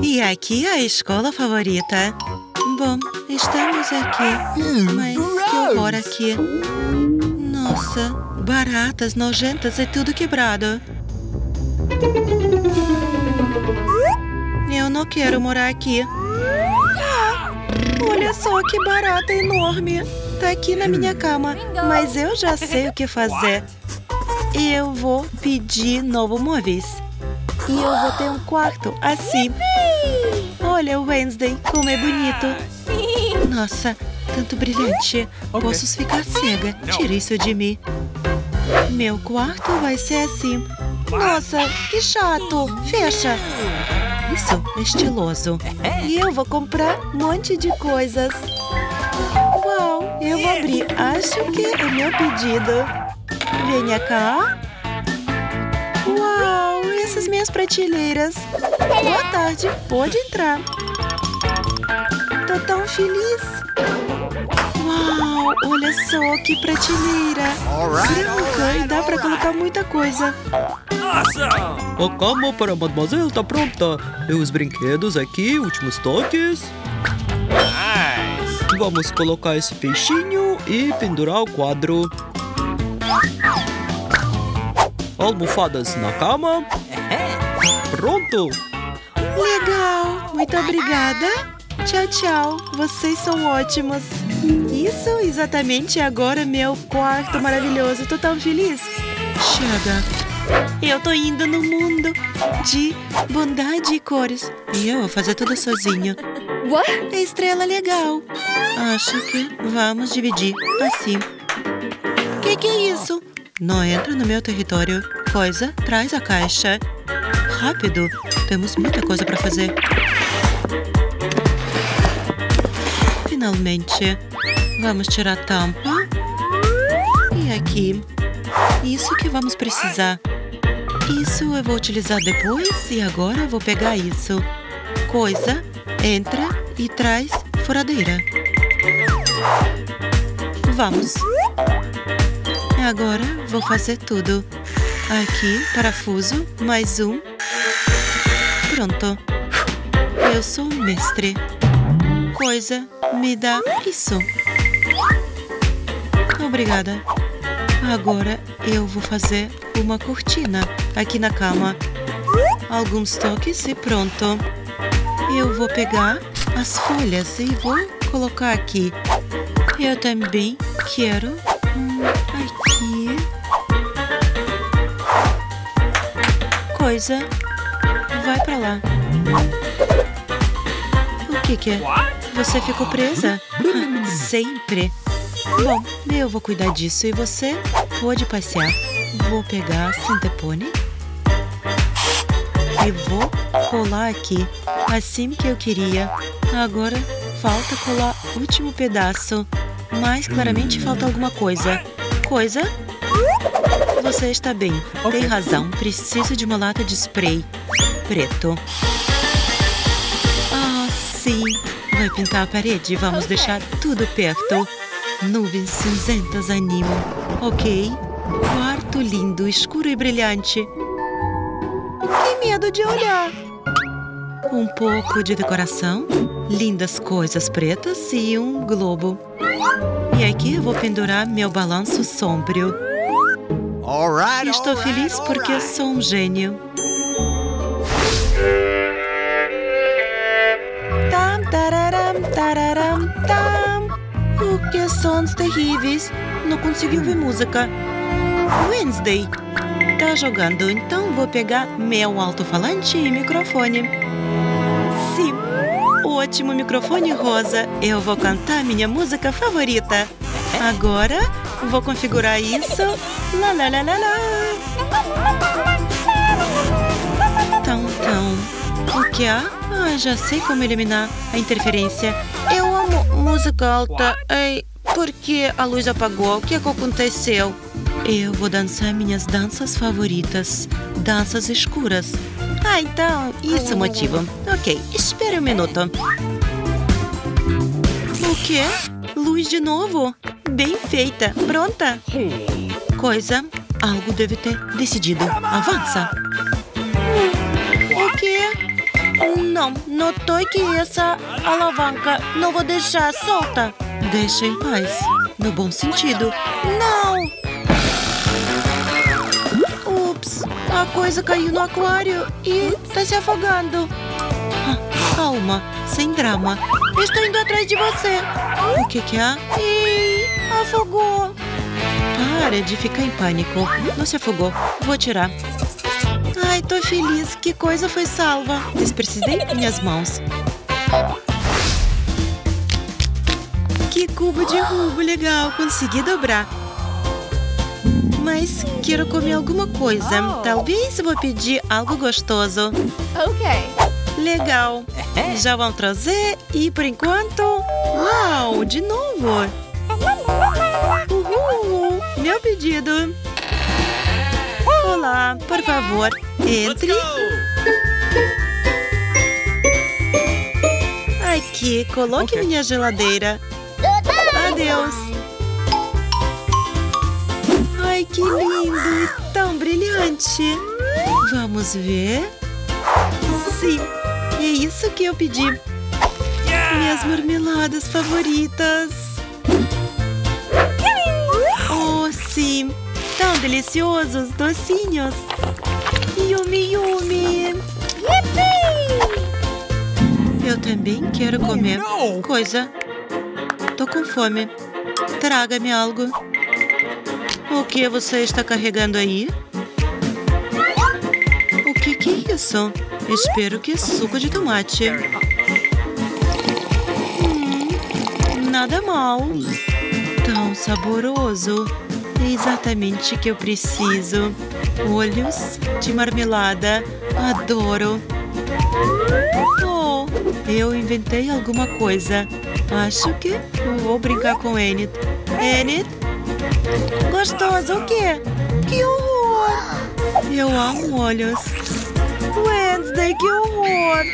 E aqui a escola favorita. Bom, estamos aqui. Mas que horror aqui. Nossa, baratas nojentas e tudo quebrado. Eu não quero morar aqui. Olha só que barata enorme. Tá aqui na minha cama. Mas eu já sei o que fazer. Eu vou pedir novos móveis. E eu vou ter um quarto assim. Olha o Wednesday, como é bonito. Nossa, tanto brilhante. Posso ficar cega. Tira isso de mim. Meu quarto vai ser assim. Nossa, que chato. Fecha. Isso, estiloso. E eu vou comprar um monte de coisas. Uau, eu vou abrir. Acho que é meu pedido. Venha cá. Uau, essas minhas prateleiras. Boa tarde, pode entrar. Tô tão feliz. Uau, olha só que prateleira. Branca e dá pra colocar muita coisa. A cama para a mademoiselle está pronta. E os brinquedos aqui, últimos toques. Nice. Vamos colocar esse peixinho e pendurar o quadro. Almofadas na cama. Pronto. Legal. Muito obrigada. Tchau, tchau. Vocês são ótimos. Isso, exatamente agora, meu quarto maravilhoso. Tô tão feliz. Chega. Eu tô indo no mundo de bondade e cores. E eu vou fazer tudo sozinho. What? É estrela legal. Acho que vamos dividir assim. Que é isso? Não entra no meu território. Coisa, traz a caixa. Rápido, temos muita coisa pra fazer. Finalmente, vamos tirar a tampa. E aqui. Isso que vamos precisar. Isso eu vou utilizar depois e agora eu vou pegar isso. Coisa, entra e traz furadeira. Vamos. Agora vou fazer tudo. Aqui, parafuso, mais um. Pronto. Eu sou um mestre. Coisa, me dá isso. Obrigada. Agora eu vou fazer uma cortina aqui na cama. Alguns toques e pronto. Eu vou pegar as folhas e vou colocar aqui. Eu também quero aqui. Coisa, vai pra lá. O que é? Você ficou presa? Sempre. Bom, eu vou cuidar disso e você pode passear. Vou pegar a sintepone e vou colar aqui, assim que eu queria. Agora falta colar o último pedaço, mas claramente falta alguma coisa. Coisa? Você está bem, tem razão. Preciso de uma lata de spray preto. Ah, sim. Vai pintar a parede, vamos deixar tudo perto. Nuvens cinzentas animam. Ok. Quarto lindo, escuro e brilhante. Que medo de olhar. Um pouco de decoração. Lindas coisas pretas e um globo. E aqui eu vou pendurar meu balanço sombrio. Estou feliz porque sou um gênio. Tam, tararam, tararam, tam. Que sons terríveis. Não consegui ouvir música. Wednesday tá jogando, então vou pegar meu alto-falante e microfone. Sim, ótimo microfone rosa. Eu vou cantar minha música favorita. Agora vou configurar isso. Lá, lá, lá, lá, lá. Tão, tão. O que há? Ah, já sei como eliminar a interferência. Eu amo música alta. Ei, por que a luz apagou? O que aconteceu? Eu vou dançar minhas danças favoritas. Danças escuras. Ah, então, isso é o motivo. Ok, espere um minuto. O quê? Luz de novo? Bem feita. Pronta? Coisa, algo deve ter decidido. Avança. O quê? Não. não, notei que essa alavanca não vou deixar solta. Deixa em paz, no bom sentido. Não! Ups, a coisa caiu no aquário e tá se afogando. Ah, calma, sem drama. Estou indo atrás de você. O que há? Ih, afogou. Para de ficar em pânico. Não se afogou. Vou tirar. Ai, tô feliz. Que coisa foi salva. Desprecisei minhas mãos. Que cubo de rubo legal. Consegui dobrar. Mas quero comer alguma coisa. Talvez vou pedir algo gostoso. Ok. Legal. Já vão trazer. E por enquanto... Uau, de novo. Uhul, meu pedido. Olá, por favor, entre. Aqui, coloque minha geladeira. Adeus. Ai, que lindo, tão brilhante. Vamos ver. Sim, é isso que eu pedi. Minhas marmeladas favoritas. Oh, sim. Tão deliciosos, docinhos. Yumi, yumi. Eu também quero comer coisa. Tô com fome. Traga-me algo. O que você está carregando aí? O que é isso? Espero que é suco de tomate. Nada mal. Tão saboroso. É exatamente o que eu preciso. Olhos de marmelada. Adoro. Oh, eu inventei alguma coisa. Acho que vou brincar com Enid. Enid? Gostoso, o quê? Que horror! Eu amo olhos. Wednesday, que horror!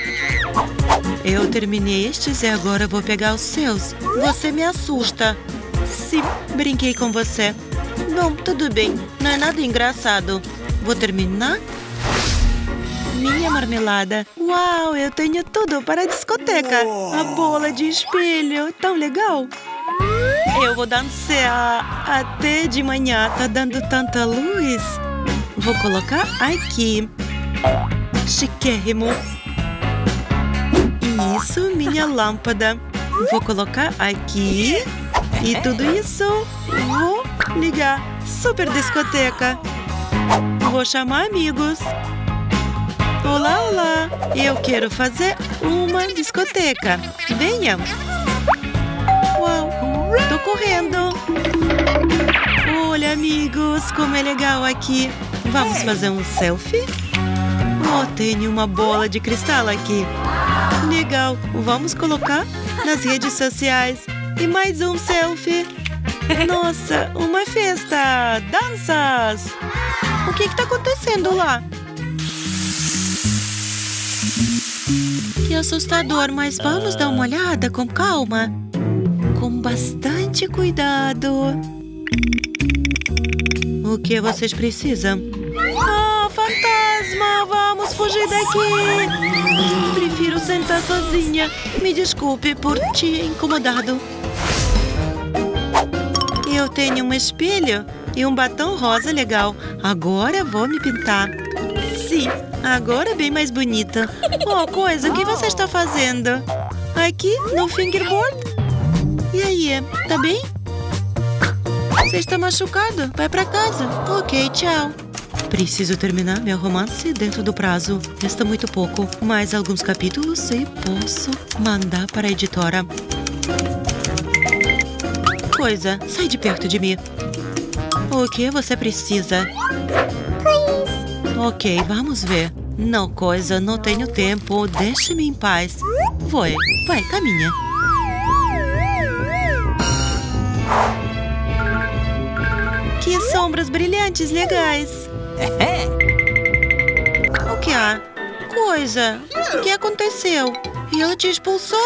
Eu terminei estes e agora vou pegar os seus. Você me assusta. Sim, brinquei com você. Bom, tudo bem. Não é nada engraçado. Vou terminar minha marmelada. Uau, eu tenho tudo para a discoteca. A bola de espelho. Tão legal. Eu vou dançar até de manhã. Tá dando tanta luz. Vou colocar aqui. Chiquérrimo. Isso, minha lâmpada. Vou colocar aqui. E tudo isso vou ligar. Super discoteca. Vou chamar amigos. Olá, olá. Eu quero fazer uma discoteca. Venham. Uau, tô correndo. Olha, amigos, como é legal aqui. Vamos fazer um selfie? Oh, tenho uma bola de cristal aqui. Legal, vamos colocar nas redes sociais. E mais um selfie. Nossa, uma festa. Danças. O que está acontecendo lá? Que assustador, mas vamos dar uma olhada com calma. Com bastante cuidado. O que vocês precisam? Ah, fantasma, vamos fugir daqui. Prefiro sentar sozinha. Me desculpe por te incomodado. Eu tenho um espelho e um batom rosa legal. Agora vou me pintar. Sim, agora bem mais bonita. Oh, coisa, o que você está fazendo? Aqui no fingerboard? E aí, tá bem? Você está machucado? Vai pra casa. Ok, tchau. Preciso terminar meu romance dentro do prazo. Resta muito pouco. Mais alguns capítulos e posso mandar para a editora. Coisa, sai de perto de mim. O que você precisa? Please. Ok, vamos ver. Não, coisa, não tenho tempo. Deixe-me em paz. Vai, caminha. Que sombras brilhantes legais. O que há? Coisa, o que aconteceu? Ela te expulsou?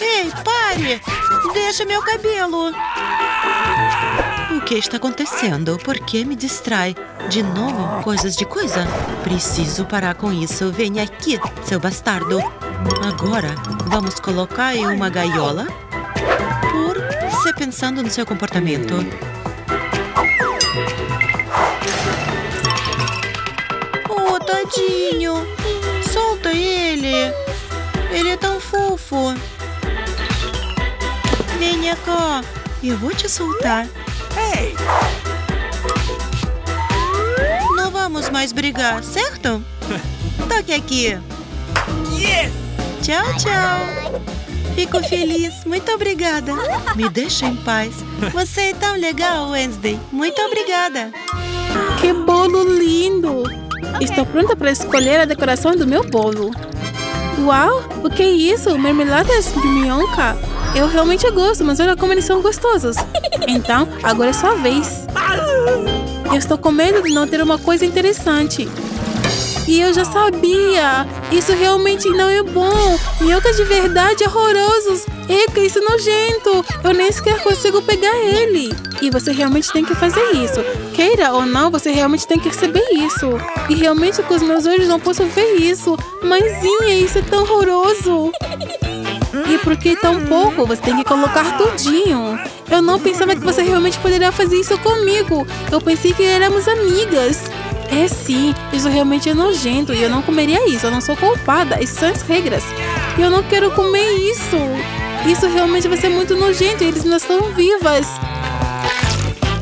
Ei, pare! Deixa meu cabelo! O que está acontecendo? Por que me distrai? De novo, coisas de coisa? Preciso parar com isso. Venha aqui, seu bastardo. Agora, vamos colocar em uma gaiola por se pensando no seu comportamento. Oh, tadinho! Solta ele! Ele é tão fofo! Venha cá! Eu vou te soltar! Ei! Não vamos mais brigar, certo? Toque aqui! Yes! Tchau, tchau! Fico feliz, muito obrigada! Me deixa em paz! Você é tão legal, Wednesday! Muito obrigada! Que bolo lindo! Estou pronta para escolher a decoração do meu bolo! Uau! O que é isso? Mermeladas de minhoca! Eu realmente gosto, mas olha como eles são gostosos! Então, agora é sua vez! Eu estou com medo de não ter uma coisa interessante! E eu já sabia! Isso realmente não é bom! Minhoca de verdade é horroroso! Eca, isso é nojento! Eu nem sequer consigo pegar ele! E você realmente tem que fazer isso! Queira ou não, você realmente tem que receber isso! E realmente com os meus olhos não posso ver isso! Mãezinha, isso é tão horroroso! E por que tão pouco? Você tem que colocar tudinho! Eu não pensava que você realmente poderia fazer isso comigo! Eu pensei que éramos amigas! É sim, isso realmente é nojento e eu não comeria isso, eu não sou culpada, isso são as regras. E eu não quero comer isso. Isso realmente vai ser muito nojento e eles ainda estão vivas.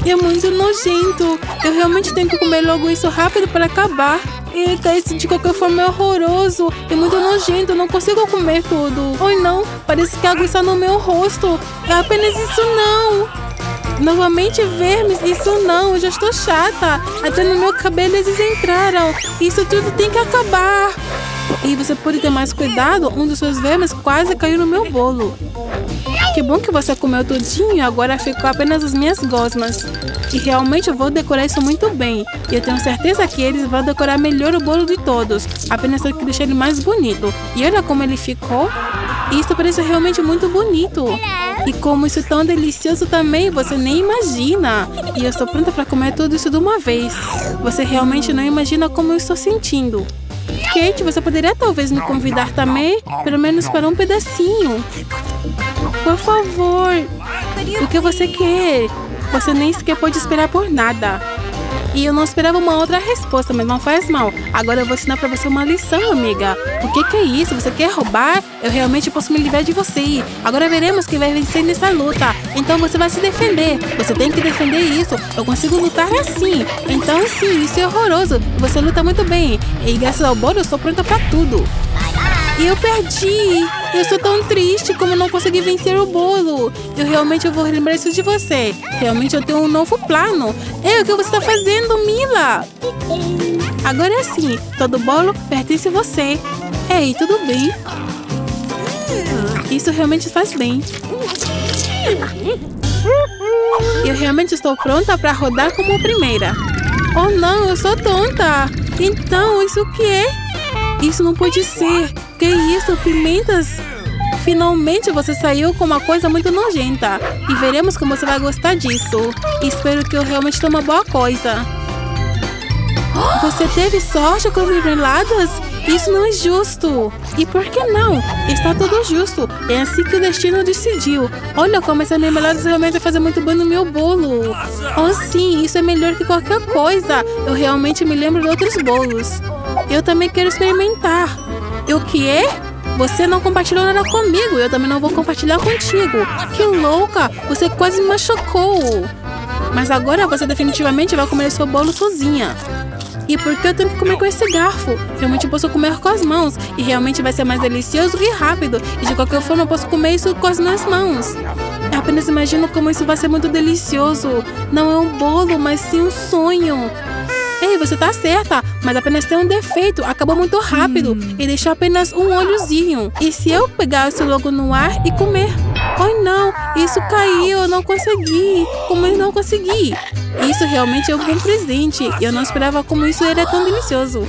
É muito nojento. Eu realmente tenho que comer logo isso rápido para acabar. Eita, isso de qualquer forma é horroroso. É muito nojento, eu não consigo comer tudo. Ou não, parece que a água está no meu rosto. É apenas isso não. Novamente vermes, isso não, eu já estou chata. Até no meu cabelo eles entraram. Isso tudo tem que acabar. E você pode ter mais cuidado, um dos seus vermes quase caiu no meu bolo. Que bom que você comeu tudinho, agora ficou apenas as minhas gosmas. E realmente eu vou decorar isso muito bem. E eu tenho certeza que eles vão decorar melhor o bolo de todos. Apenas tem que deixar ele mais bonito. E olha como ele ficou. Isso parece realmente muito bonito. E como isso é tão delicioso também, você nem imagina. E eu estou pronta para comer tudo isso de uma vez. Você realmente não imagina como eu estou sentindo. Kate, você poderia talvez me convidar também? Pelo menos para um pedacinho. Por favor. O que você quer? Você nem sequer pode esperar por nada. E eu não esperava uma outra resposta, mas não faz mal. Agora eu vou ensinar para você uma lição, amiga. O que é isso? Você quer roubar? Eu realmente posso me livrar de você. Agora veremos quem vai vencer nessa luta. Então você vai se defender. Você tem que defender isso. Eu consigo lutar assim. Então sim, isso é horroroso. Você luta muito bem. E graças ao bolo eu estou pronta para tudo. E eu perdi. Eu sou tão triste como não consegui vencer o bolo. Eu realmente vou lembrar isso de você. Realmente eu tenho um novo plano. É o que você está fazendo, Mila? Agora sim, todo bolo pertence a você. Ei, tudo bem? Isso realmente faz bem. Eu realmente estou pronta para rodar como a primeira. Oh não, eu sou tonta. Então, isso o que é? Isso não pode ser. Que isso, pimentas? Finalmente você saiu com uma coisa muito nojenta. E veremos como você vai gostar disso. Espero que eu realmente tenha uma boa coisa. Você teve sorte com mermeladas? Isso não é justo. E por que não? Está tudo justo. É assim que o destino decidiu. Olha como essas mermeladas realmente fazem muito bem no meu bolo. Oh sim, isso é melhor que qualquer coisa. Eu realmente me lembro de outros bolos. Eu também quero experimentar. E o que é? Você não compartilhou nada comigo. Eu também não vou compartilhar contigo. Que louca. Você quase me machucou. Mas agora você definitivamente vai comer seu bolo sozinha. E por que eu tenho que comer com esse garfo? Realmente posso comer com as mãos. E realmente vai ser mais delicioso e rápido. E de qualquer forma eu posso comer isso com as minhas mãos. Eu apenas imagino como isso vai ser muito delicioso. Não é um bolo, mas sim um sonho. Ei, você tá certa, mas apenas tem um defeito. Acabou muito rápido e deixou apenas um olhozinho. E se eu pegar isso logo no ar e comer? Oh não, isso caiu, eu não consegui. Como eu não consegui? Isso realmente é um bom presente. Eu não esperava como isso era tão delicioso.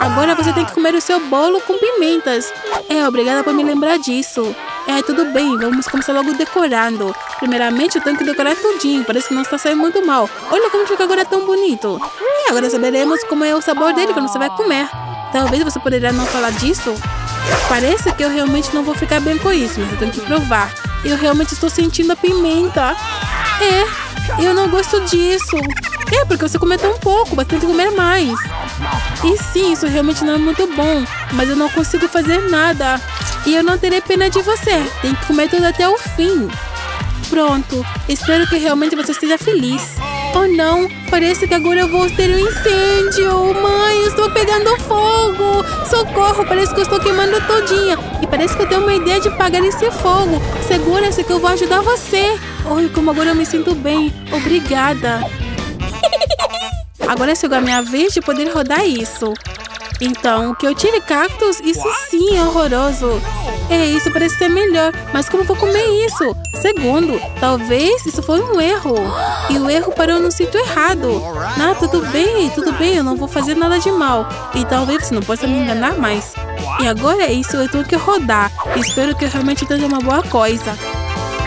Agora você tem que comer o seu bolo com pimentas. É, obrigada por me lembrar disso. É, tudo bem, vamos começar logo decorando. Primeiramente eu tenho que decorar tudinho, parece que não está saindo muito mal. Olha como fica agora tão bonito. E agora saberemos como é o sabor dele quando você vai comer. Talvez você poderia não falar disso. Parece que eu realmente não vou ficar bem com isso, mas eu tenho que provar. Eu realmente estou sentindo a pimenta. É, eu não gosto disso. É, porque você come tão pouco, mas tem que comer mais. E sim, isso realmente não é muito bom, mas eu não consigo fazer nada. E eu não terei pena de você. Tem que comer tudo até o fim. Pronto, espero que realmente você esteja feliz. Oh não, parece que agora eu vou ter um incêndio. Mãe, eu estou pegando fogo. Socorro, parece que eu estou queimando todinha. E parece que eu tenho uma ideia de apagar esse fogo. Segura-se que eu vou ajudar você. Ai, como agora eu me sinto bem. Obrigada. Agora chegou a minha vez de poder rodar isso. Então, que eu tire cactos? Isso sim é horroroso. É, isso parece ser melhor. Mas como vou comer isso? Segundo, talvez isso foi um erro. E o erro parou no sítio errado. Ah, tudo bem, eu não vou fazer nada de mal. E talvez você não possa me enganar mais. E agora é isso, eu tenho que rodar. Espero que eu realmente tenha uma boa coisa.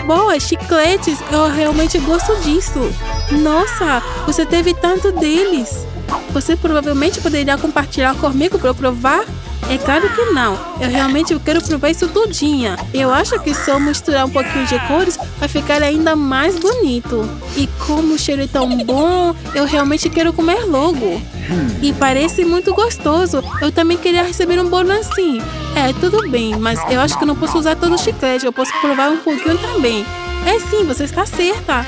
Boa, chicletes, eu realmente gosto disso. Nossa, você teve tanto deles. Você provavelmente poderia compartilhar comigo para eu provar? É claro que não. Eu realmente quero provar isso tudinha. Eu acho que só misturar um pouquinho de cores vai ficar ainda mais bonito. E como o cheiro é tão bom, eu realmente quero comer logo. E parece muito gostoso. Eu também queria receber um bolo assim. É, tudo bem, mas eu acho que não posso usar todo o chiclete. Eu posso provar um pouquinho também. É sim, você está certa.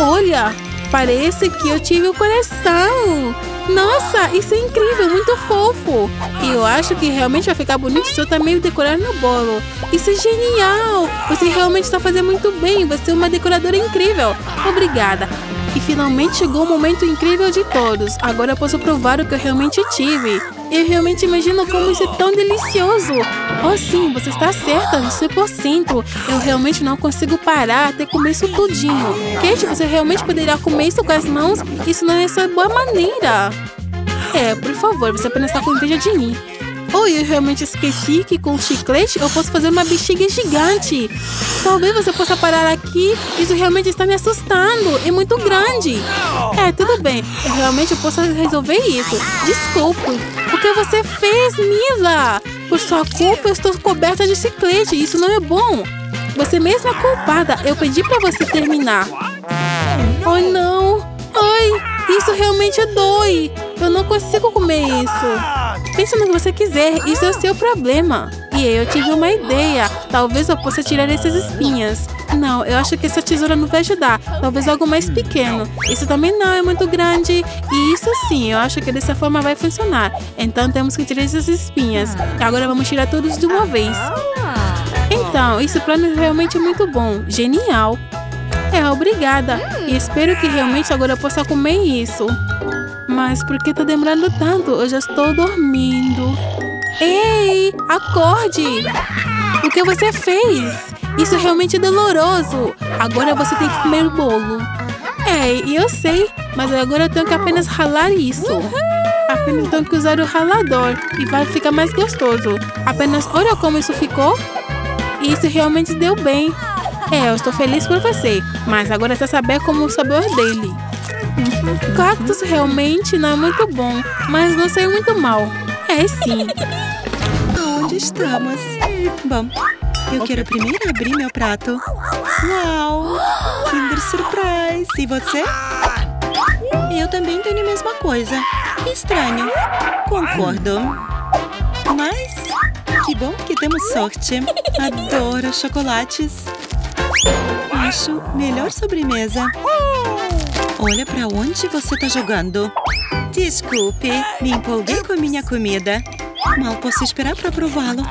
Olha, parece que eu tive o coração. Nossa, isso é incrível, muito fofo. E eu acho que realmente vai ficar bonito se eu também decorar no bolo. Isso é genial. Você realmente está fazendo muito bem. Você é uma decoradora incrível. Obrigada. E finalmente chegou o momento incrível de todos. Agora eu posso provar o que eu realmente tive. Eu realmente imagino como isso é tão delicioso. Oh sim, você está certa, 100%. Eu realmente não consigo parar até comer isso tudinho. Kate, você realmente poderá comer isso com as mãos? Isso não é só boa maneira. É, por favor, você apenas está com inveja de mim. Oh, eu realmente esqueci que com chiclete eu posso fazer uma bexiga gigante. Talvez você possa parar aqui. Isso realmente está me assustando. É muito grande. É, tudo bem. Eu realmente posso resolver isso. Desculpe. O que você fez, Mila? Por sua culpa, eu estou coberta de chiclete. Isso não é bom. Você mesma é culpada. Eu pedi para você terminar. Oh, não. Ai, isso realmente dói. Eu não consigo comer isso. Pensa no que você quiser, isso é o seu problema. E eu tive uma ideia. Talvez eu possa tirar essas espinhas. Não, eu acho que essa tesoura não vai ajudar. Talvez algo mais pequeno. Isso também não é muito grande. E isso sim, eu acho que dessa forma vai funcionar. Então temos que tirar essas espinhas. Agora vamos tirar todos de uma vez. Então, esse plano é realmente muito bom. Genial. É, obrigada. E espero que realmente agora eu possa comer isso. Mas por que tá demorando tanto? Eu já estou dormindo. Ei, acorde! O que você fez? Isso é realmente doloroso. Agora você tem que comer o bolo. É, eu sei. Mas agora eu tenho que apenas ralar isso. Apenas tenho que usar o ralador. E vai ficar mais gostoso. Apenas olha como isso ficou. Isso realmente deu bem. É, eu estou feliz por você. Mas agora é só saber como o sabor dele. Cactus realmente não é muito bom, mas não sei muito mal. É sim. Onde estamos? Bom, eu quero primeiro abrir meu prato. Uau! Kinder Surprise! E você? Eu também tenho a mesma coisa. Estranho. Concordo. Mas que bom que temos sorte. Adoro chocolates. Acho melhor sobremesa. Olha pra onde você tá jogando. Desculpe, me empolguei com a minha comida. Mal posso esperar pra prová-lo.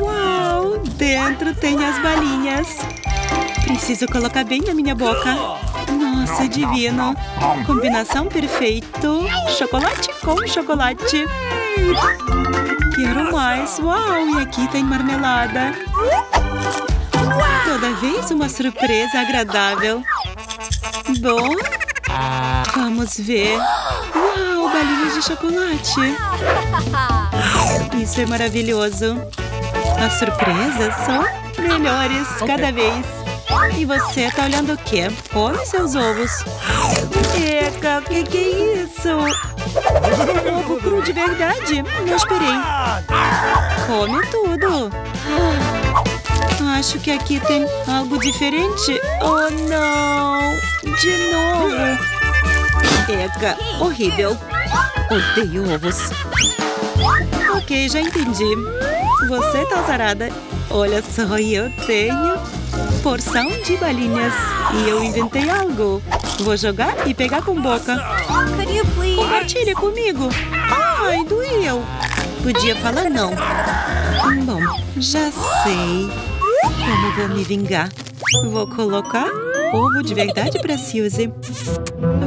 Uau, dentro tem as balinhas. Preciso colocar bem na minha boca. Nossa, divino. Combinação perfeito. Chocolate com chocolate. Quero mais. Uau, e aqui tem marmelada. Toda vez uma surpresa agradável. Bom, vamos ver. Uau, balinhas de chocolate. Isso é maravilhoso. As surpresas são melhores cada vez. E você tá olhando o quê? Olha seus ovos. Eca, o que é isso? Ovo cru de verdade? Não esperei. Come tudo. Acho que aqui tem algo diferente. Oh, não. De novo. Eca, horrível. Odeio ovos. Ok, já entendi. Você tá azarada. Olha só, eu tenho porção de balinhas. E eu inventei algo. Vou jogar e pegar com boca. Compartilha comigo. Ai, doeu. Podia falar não. Bom, já sei. Como vou me vingar? Vou colocar ovo de verdade pra Suzy.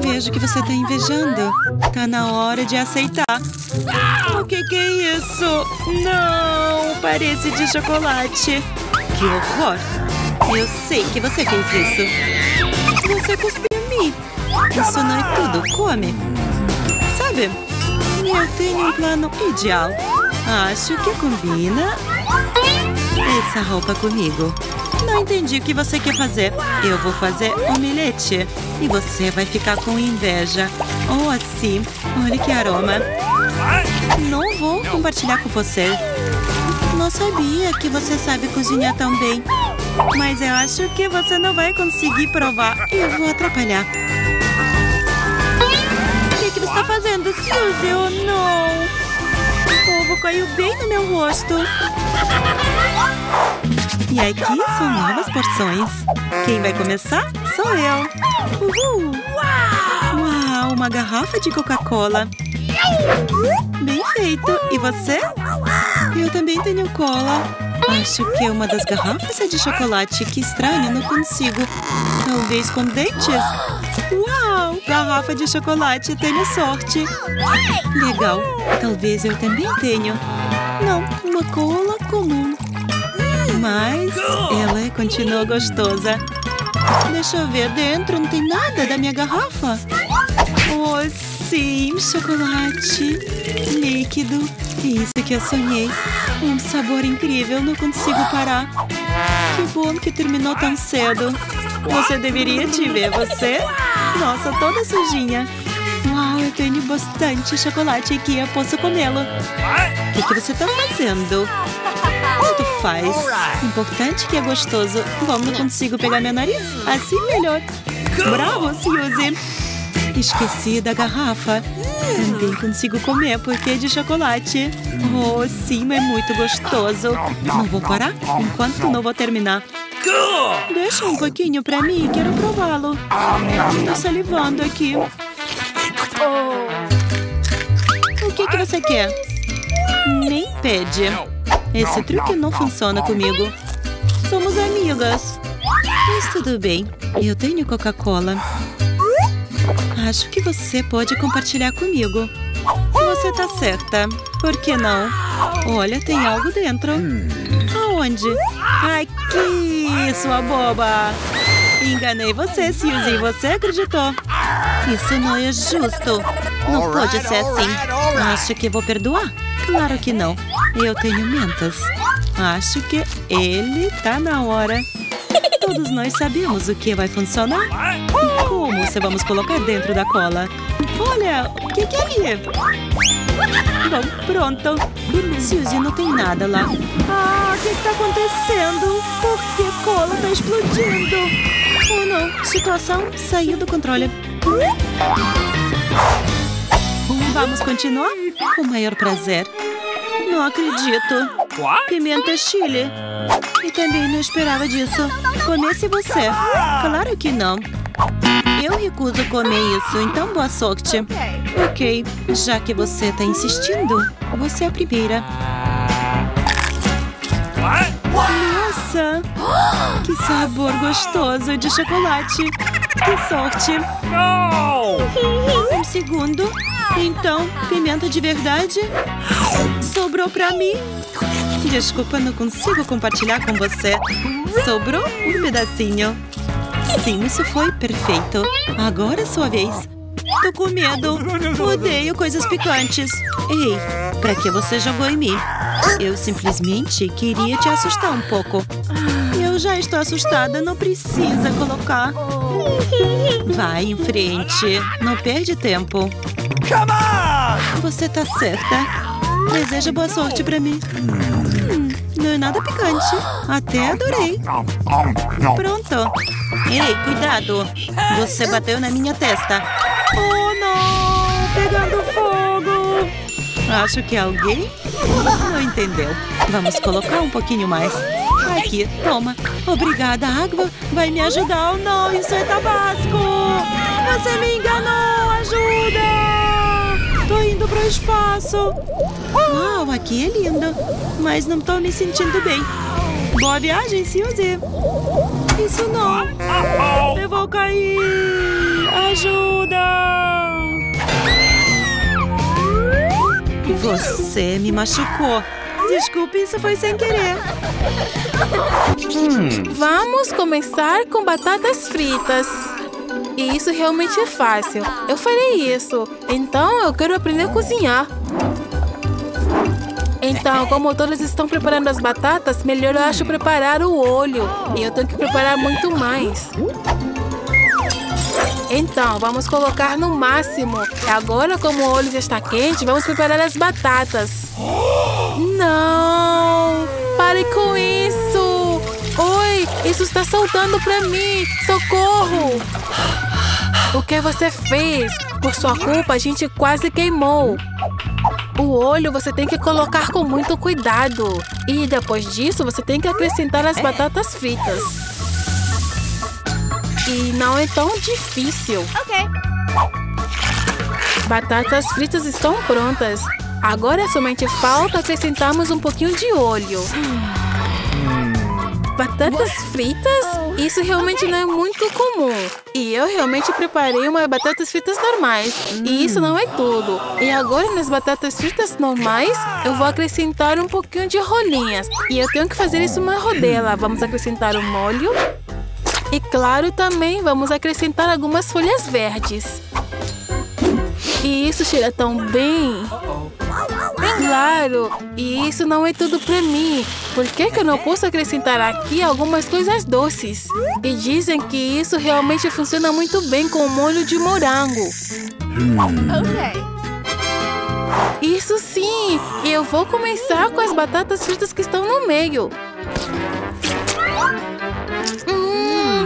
Vejo que você tá invejando. Tá na hora de aceitar. O que é isso? Não, parece de chocolate. Que horror. Eu sei que você fez isso. Você cuspiu em mim. Isso não é tudo. Come. Sabe, eu tenho um plano ideal. Acho que combina essa roupa comigo. Não entendi o que você quer fazer. Eu vou fazer omelete. E você vai ficar com inveja. Ou assim. Olha que aroma. Não vou compartilhar com você. Não sabia que você sabe cozinhar tão bem. Mas eu acho que você não vai conseguir provar. Eu vou atrapalhar. O que você está fazendo, Suzy? Oh, não! O ovo caiu bem no meu rosto. E aqui são novas porções. Quem vai começar? Sou eu. Uhul. Uau, uma garrafa de Coca-Cola. Bem feito. E você? Eu também tenho cola. Acho que uma das garrafas é de chocolate. Que estranho, não consigo. Talvez com dentes. Uau, garrafa de chocolate. Tenho sorte. Legal, talvez eu também tenho. Não, uma cola comum. Mas ela continua gostosa. Deixa eu ver dentro, não tem nada da minha garrafa. Oh, sim, chocolate líquido. É isso que eu sonhei. Um sabor incrível, não consigo parar. Que bom que terminou tão cedo. Você deveria te ver, você? Nossa, toda sujinha. Uau, eu tenho bastante chocolate aqui, eu posso comê-lo. O que você tá fazendo? Tanto faz. Importante que é gostoso. Como não consigo pegar meu nariz? Assim melhor. Bravo, Suzy. Esqueci da garrafa. Também consigo comer porque é de chocolate. Oh, sim, é muito gostoso. Não vou parar enquanto não vou terminar. Deixa um pouquinho pra mim, quero prová-lo. Tô salivando aqui. O que você quer? Nem pede. Esse truque não funciona comigo. Somos amigas. Mas tudo bem, eu tenho Coca-Cola. Acho que você pode compartilhar comigo. Você tá certa. Por que não? Olha, tem algo dentro. Aonde? Aqui, sua boba. Enganei você, Suzy. Você acreditou. Isso não é justo. Não pode ser assim. Acho que vou perdoar. Claro que não. Eu tenho mentas. Acho que ele tá na hora. Todos nós sabemos o que vai funcionar. E como você vamos colocar dentro da cola? Olha, o que é ali? Bom, pronto. Suzy, não tem nada lá. Ah, o que está acontecendo? Por que a cola está explodindo? Oh, não. Situação saiu do controle. Vamos continuar? Com o maior prazer. Não acredito. Pimenta chile. E também não esperava disso. Comece você. Claro que não. Eu recuso comer isso, então boa sorte. Ok, já que você tá insistindo, você é a primeira. Nossa! Que sabor gostoso de chocolate. Que sorte. Um segundo. Então, pimenta de verdade? Sobrou pra mim? Desculpa, não consigo compartilhar com você. Sobrou um pedacinho. Sim, isso foi perfeito. Agora é sua vez. Tô com medo. Odeio coisas picantes. Ei, pra que você jogou em mim? Eu simplesmente queria te assustar um pouco. Eu Eu já estou assustada, não precisa colocar. Vai em frente, não perde tempo. Você tá certa. Desejo boa sorte pra mim. Não é nada picante. Até adorei. Pronto. Ei, cuidado. Você bateu na minha testa. Oh, não. Pegando fogo. Acho que alguém não entendeu. Vamos colocar um pouquinho mais. Aqui, toma. Obrigada, a água vai me ajudar. Oh, não. Isso é tabasco. Você me enganou. Ajuda. Tô indo pro espaço. Uau, aqui é lindo. Mas não tô me sentindo bem. Boa viagem, Suzy. Isso não. Eu vou cair. Ajuda. Você me machucou. Desculpe, isso foi sem querer. Vamos começar com batatas fritas. E isso realmente é fácil. Eu farei isso. Então eu quero aprender a cozinhar. Então, como todos estão preparando as batatas, melhor eu acho preparar o olho. E eu tenho que preparar muito mais. Então, vamos colocar no máximo. Agora, como o olho já está quente, vamos preparar as batatas. Não! Pare com isso! Oi! Isso está soltando para mim! Socorro! O que você fez? Por sua culpa, a gente quase queimou. O olho você tem que colocar com muito cuidado. E depois disso, você tem que acrescentar as batatas fritas. E não é tão difícil. Ok. Batatas fritas estão prontas. Agora somente falta acrescentarmos um pouquinho de olho. Batatas fritas? Isso realmente não é muito comum. E eu realmente preparei umas batatas fritas normais. E isso não é tudo. E agora nas batatas fritas normais, eu vou acrescentar um pouquinho de rolinhas. E eu tenho que fazer isso uma rodela. Vamos acrescentar o molho. E claro, também vamos acrescentar algumas folhas verdes. E isso cheira tão bem. Claro, e isso não é tudo pra mim. Por que que eu não posso acrescentar aqui algumas coisas doces? E dizem que isso realmente funciona muito bem com o molho de morango. Isso sim! Eu vou começar com as batatas fritas que estão no meio.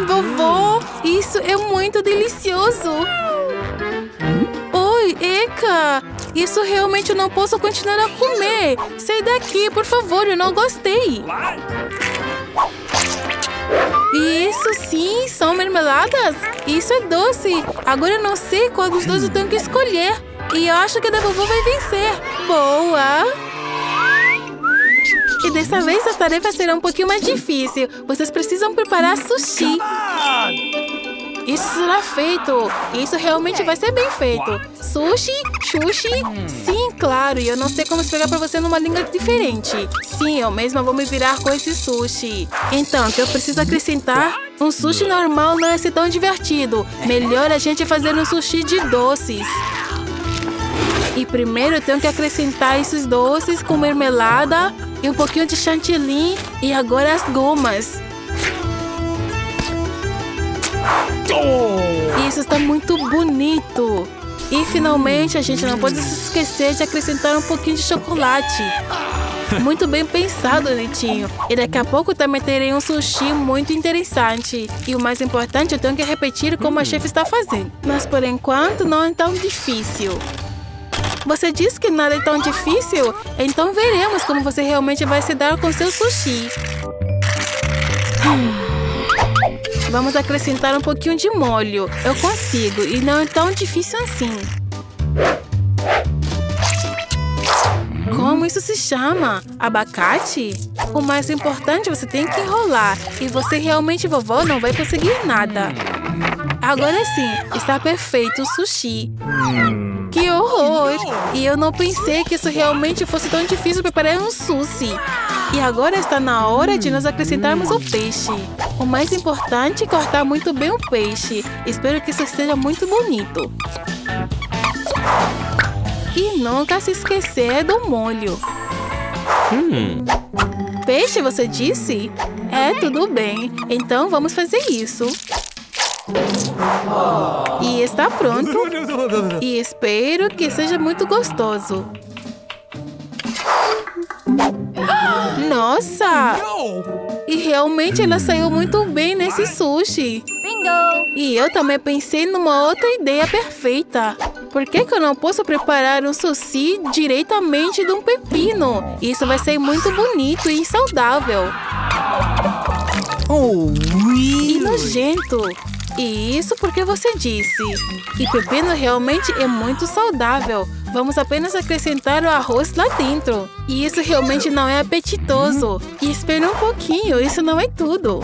Vovó, isso é muito delicioso. Oi, Eka! Isso realmente eu não posso continuar a comer. Sai daqui, por favor, eu não gostei. Isso sim, são mermeladas. Isso é doce. Agora eu não sei qual dos dois eu tenho que escolher. E eu acho que a da vovó vai vencer. Boa! E dessa vez a tarefa será um pouquinho mais difícil. Vocês precisam preparar sushi. Isso será feito. Isso realmente vai ser bem feito. Sushi, sushi. Sim, claro. E eu não sei como explicar para você numa língua diferente. Sim, eu mesma vou me virar com esse sushi. Então, o que eu preciso acrescentar? Um sushi normal não é ser tão divertido. Melhor a gente fazer um sushi de doces. E primeiro eu tenho que acrescentar esses doces com mermelada e um pouquinho de chantilly e agora as gomas. Isso está muito bonito. E finalmente a gente não pode se esquecer de acrescentar um pouquinho de chocolate. Muito bem pensado, Netinho. E daqui a pouco também terei um sushi muito interessante. E o mais importante, eu tenho que repetir como a chefe está fazendo. Mas por enquanto não é tão difícil. Você disse que nada é tão difícil? Então veremos como você realmente vai se dar com seu sushi. Vamos acrescentar um pouquinho de molho. Eu consigo, e não é tão difícil assim. Como isso se chama? Abacate? O mais importante, você tem que enrolar. E você realmente, vovó, não vai conseguir nada. Agora sim, está perfeito o sushi. Que horror! E eu não pensei que isso realmente fosse tão difícil preparar um sushi. E agora está na hora de nós acrescentarmos o peixe. O mais importante é cortar muito bem o peixe. Espero que isso seja muito bonito. E nunca se esquecer do molho. Peixe, você disse? É, tudo bem. Então vamos fazer isso. E está pronto. E espero que seja muito gostoso. Nossa! E realmente ela saiu muito bem nesse sushi. Bingo! E eu também pensei numa outra ideia perfeita. Por que que eu não posso preparar um sushi diretamente de um pepino? Isso vai ser muito bonito e saudável. E nojento. E isso porque você disse. E pepino realmente é muito saudável. Vamos apenas acrescentar o arroz lá dentro. E isso realmente não é apetitoso. E espera um pouquinho, isso não é tudo.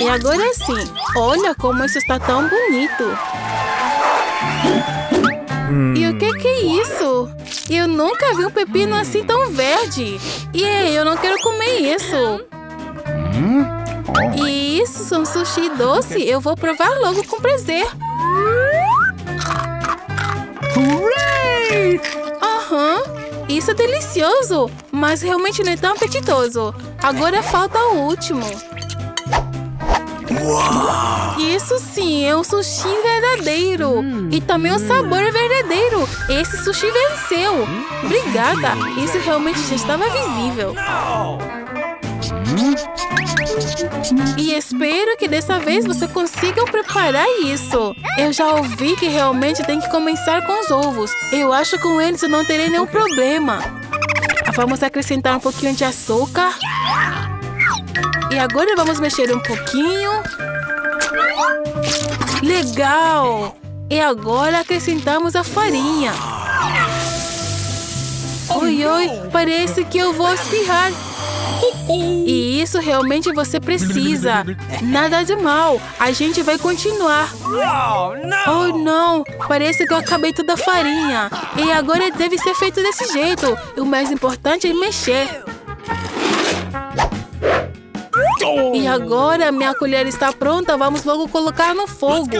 E agora sim, olha como isso está tão bonito. E o que é isso? Eu nunca vi um pepino assim tão verde. E eu não quero comer isso. E isso é um sushi doce. Eu vou provar logo com prazer. Isso é delicioso, mas realmente não é tão apetitoso. Agora falta o último. Uau! Isso sim, é um sushi verdadeiro. E também o sabor é verdadeiro. Esse sushi venceu. Obrigada, isso realmente já estava visível. E espero que dessa vez você consiga preparar isso. Eu já ouvi que realmente tem que começar com os ovos. Eu acho que com eles eu não terei nenhum problema. Vamos acrescentar um pouquinho de açúcar. E agora vamos mexer um pouquinho. Legal! E agora acrescentamos a farinha. Oi, oi, parece que eu vou espirrar. E isso realmente você precisa. Nada de mal, a gente vai continuar. Oh não, parece que eu acabei toda a farinha. E agora deve ser feito desse jeito. O mais importante é mexer. E agora minha colher está pronta, vamos logo colocar no fogo.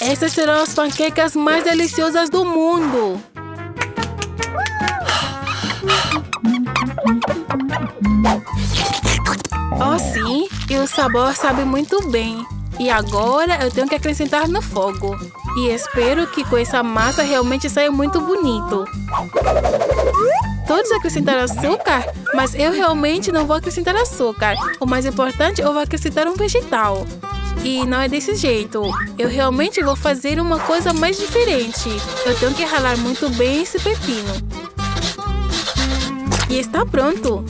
Essas serão as panquecas mais deliciosas do mundo. Oh sim, e o sabor sabe muito bem. E agora eu tenho que acrescentar no fogo. E espero que com essa massa realmente saia muito bonito. Todos acrescentaram açúcar, mas eu realmente não vou acrescentar açúcar. O mais importante, eu vou acrescentar um vegetal. E não é desse jeito. Eu realmente vou fazer uma coisa mais diferente. Eu tenho que ralar muito bem esse pepino. E está pronto.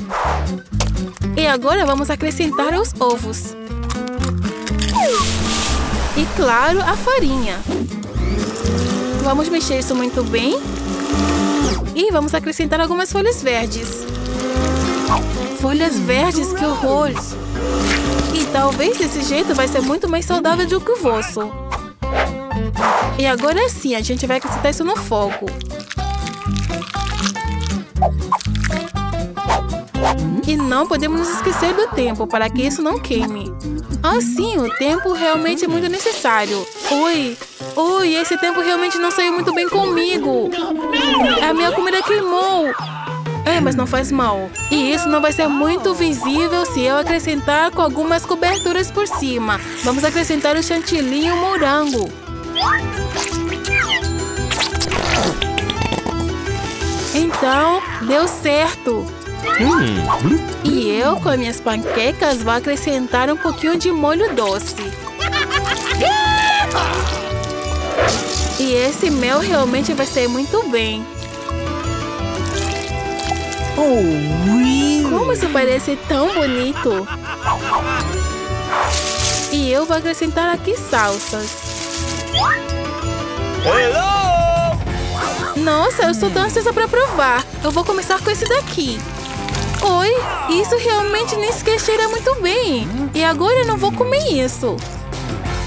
E agora vamos acrescentar os ovos. E claro, a farinha. Vamos mexer isso muito bem. E vamos acrescentar algumas folhas verdes. Folhas verdes, que horror! E talvez desse jeito vai ser muito mais saudável do que o vosso. E agora sim, a gente vai acrescentar isso no fogo. E não podemos nos esquecer do tempo, para que isso não queime. Assim, o tempo realmente é muito necessário. Oi, esse tempo realmente não saiu muito bem comigo. A minha comida queimou. É, mas não faz mal. E isso não vai ser muito visível se eu acrescentar com algumas coberturas por cima. Vamos acrescentar o chantilly e o morango. Então, deu certo. E eu, com as minhas panquecas, vou acrescentar um pouquinho de molho doce. E esse mel realmente vai sair muito bem. Como isso parece tão bonito! E eu vou acrescentar aqui salsas. Nossa, eu estou tão ansiosa para provar. Eu vou começar com esse daqui. Oi, isso realmente nem sequer cheira muito bem. E agora eu não vou comer isso.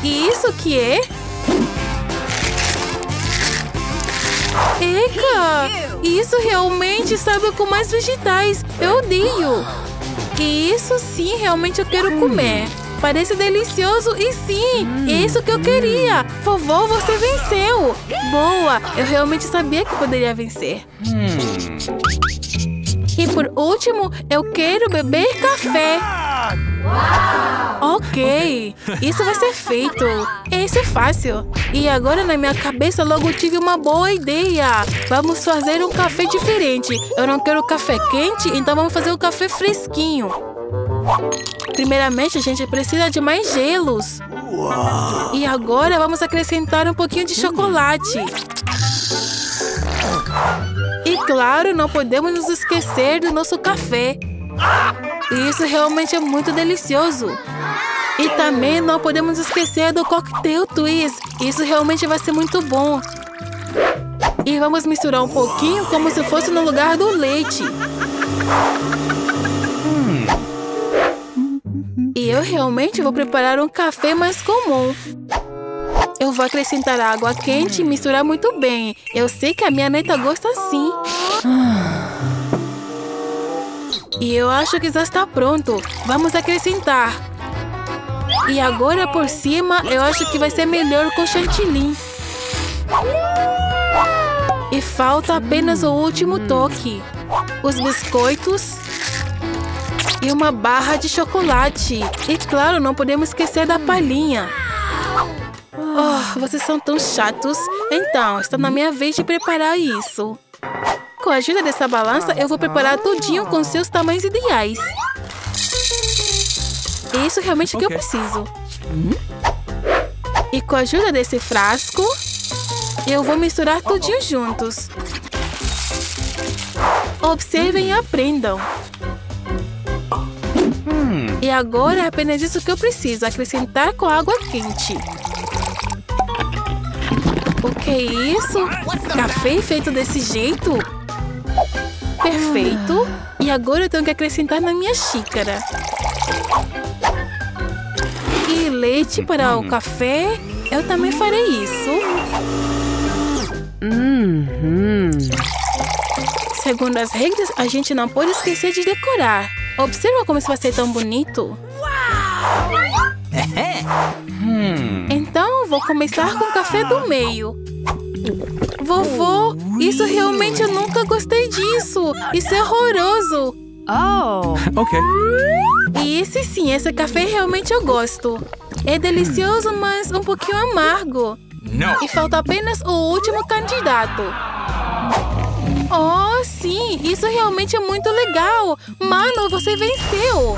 E isso que é? Eca! Isso realmente sabe com mais vegetais. Eu odeio. E isso sim, realmente eu quero comer. Parece delicioso e sim, é isso que eu queria. Vovó, você venceu. Boa, eu realmente sabia que poderia vencer. E por último, eu quero beber café. Ok, isso vai ser feito. Isso é fácil. E agora na minha cabeça logo tive uma boa ideia. Vamos fazer um café diferente. Eu não quero café quente, então vamos fazer um café fresquinho. Primeiramente, a gente precisa de mais gelos. E agora vamos acrescentar um pouquinho de chocolate. E claro, não podemos nos esquecer do nosso café. Isso realmente é muito delicioso. E também não podemos esquecer do cocktail twist. Isso realmente vai ser muito bom. E vamos misturar um pouquinho como se fosse no lugar do leite. E eu realmente vou preparar um café mais comum. Eu vou acrescentar água quente e misturar muito bem. Eu sei que a minha neta gosta assim. E eu acho que já está pronto. Vamos acrescentar. E agora por cima, eu acho que vai ser melhor com chantilly. E falta apenas o último toque. Os biscoitos. E uma barra de chocolate. E claro, não podemos esquecer da palhinha. Oh, vocês são tão chatos. Então, está na minha vez de preparar isso. Com a ajuda dessa balança, eu vou preparar tudinho com seus tamanhos ideais. Isso realmente é o que eu preciso. E com a ajuda desse frasco, eu vou misturar tudinho juntos. Observem e aprendam. E agora é apenas isso que eu preciso, acrescentar com água quente. O que é isso? Café feito desse jeito? Perfeito. E agora eu tenho que acrescentar na minha xícara. E leite para o café. Eu também farei isso. Segundo as regras, a gente não pode esquecer de decorar. Observa como isso vai ser tão bonito. Então, vou começar com o café do meio. Vovô, isso realmente eu nunca gostei disso. Isso é horroroso. E esse sim, esse café realmente eu gosto. É delicioso, mas um pouquinho amargo. E falta apenas o último candidato. Oh, sim, isso realmente é muito legal. Mano, você venceu.